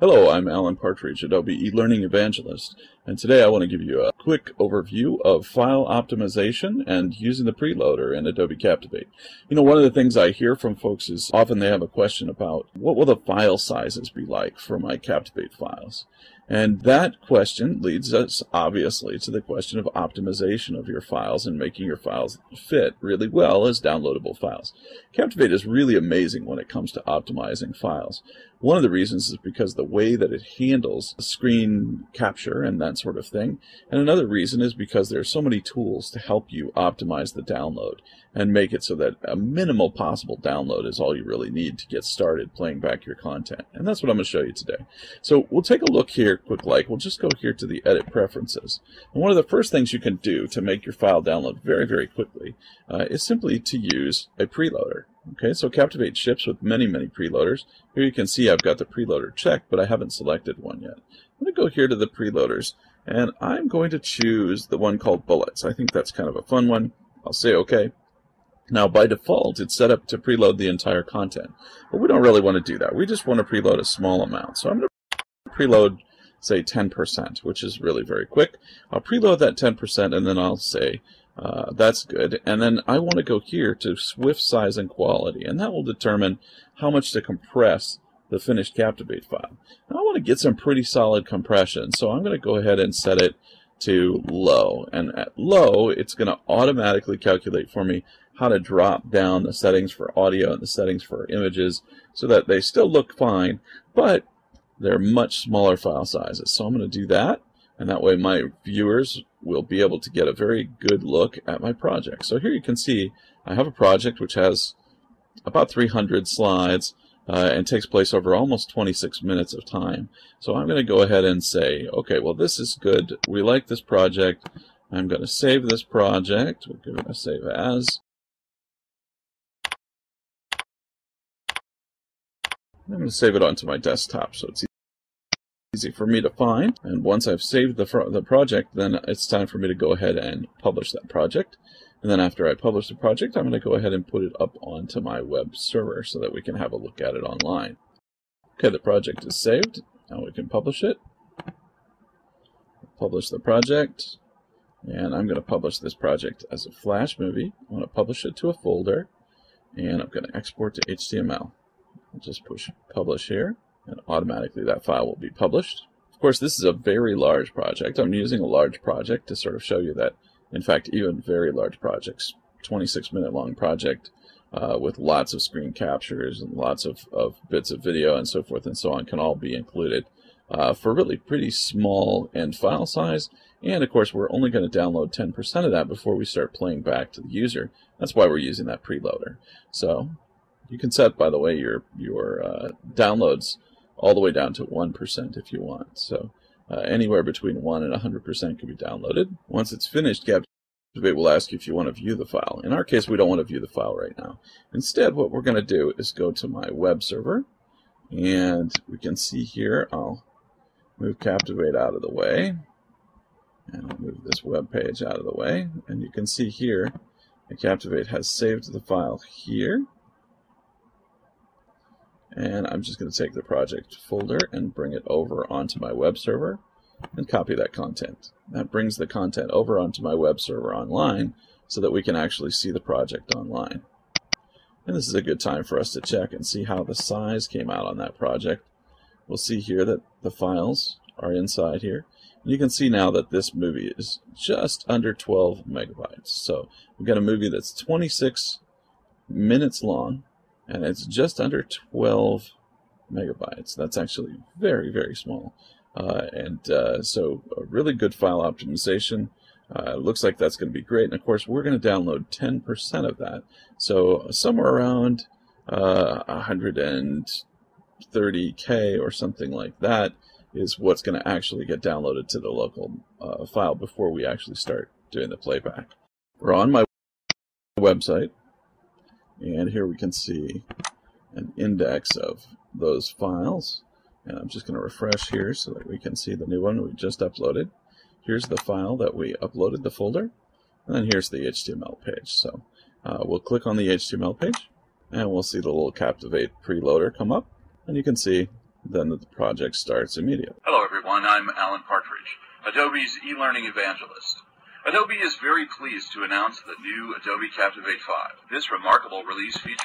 Hello, I'm Allen Partridge, Adobe eLearning Evangelist, and today I want to give you a quick overview of file optimization and using the preloader in Adobe Captivate. You know, one of the things I hear from folks is often they have a question about what will the file sizes be like for my Captivate files? And that question leads us, obviously, to the question of optimization of your files and making your files fit really well as downloadable files. Captivate is really amazing when it comes to optimizing files. One of the reasons is because the way that it handles screen capture and that sort of thing. And another reason is because there are so many tools to help you optimize the download and make it so that a minimal possible download is all you really need to get started playing back your content. And that's what I'm going to show you today. So we'll take a look here we'll just go here to the Edit Preferences. And one of the first things you can do to make your file download very, very quickly is simply to use a preloader. Okay, so Captivate ships with many, many preloaders. Here you can see I've got the preloader checked, but I haven't selected one yet. I'm going to go here to the preloaders, and I'm going to choose the one called Bullets. I think that's kind of a fun one. I'll say OK. Now, by default, it's set up to preload the entire content, but we don't really want to do that. We just want to preload a small amount. So I'm going to preload, say, 10%, which is really very quick. I'll preload that 10%, and then I'll say, that's good. And then I want to go here to Swift Size and Quality, and that will determine how much to compress the finished Captivate file. Now, I want to get some pretty solid compression, so I'm going to go ahead and set it to low. And at low, it's going to automatically calculate for me how to drop down the settings for audio and the settings for images so that they still look fine, but they're much smaller file sizes. So I'm going to do that, and that way my viewers will be able to get a very good look at my project. So here you can see I have a project which has about 300 slides and takes place over almost 26 minutes of time. So I'm going to go ahead and say, okay, well, this is good. We like this project. I'm going to save this project. We'll give it a save as. I'm going to save it onto my desktop so it's easy for me to find. And once I've saved the project, then it's time for me to go ahead and publish that project. And then after I publish the project, I'm going to go ahead and put it up onto my web server so that we can have a look at it online. Okay, the project is saved. Now we can publish it. Publish the project. And I'm going to publish this project as a Flash movie. I want to publish it to a folder. And I'm going to export to HTML. I'll just push publish here, and automatically that file will be published. Of course, this is a very large project. I'm using a large project to sort of show you that, in fact, even very large projects, 26-minute long project with lots of screen captures and lots of bits of video and so forth and so on can all be included for really pretty small end file size. And of course, we're only going to download 10% of that before we start playing back to the user. That's why we're using that preloader. So you can set, by the way, your downloads all the way down to 1% if you want. So anywhere between 1 and 100% can be downloaded. Once it's finished, Captivate will ask you if you want to view the file. In our case, we don't want to view the file right now. Instead, what we're going to do is go to my web server. And we can see here, I'll move Captivate out of the way. And I'll move this web page out of the way. And you can see here that Captivate has saved the file here. And I'm just going to take the project folder and bring it over onto my web server and copy that content. That brings the content over onto my web server online so that we can actually see the project online. And this is a good time for us to check and see how the size came out on that project. We'll see here that the files are inside here. And you can see now that this movie is just under 12 megabytes. So we've got a movie that's 26 minutes long. And it's just under 12 megabytes. That's actually very, very small. So a really good file optimization. Looks like that's going to be great. And of course, we're going to download 10% of that. So somewhere around 130K or something like that is what's going to actually get downloaded to the local file before we actually start doing the playback. We're on my website. And here we can see an index of those files. And I'm just going to refresh here so that we can see the new one we just uploaded. Here's the file that we uploaded, the folder. And then here's the HTML page. So we'll click on the HTML page. And we'll see the little Captivate preloader come up. And you can see then the project starts immediately. Hello everyone, I'm Allen Partridge, Adobe's e-learning evangelist. Adobe is very pleased to announce the new Adobe Captivate 5. This remarkable release features